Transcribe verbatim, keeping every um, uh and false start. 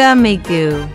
Gummy goo.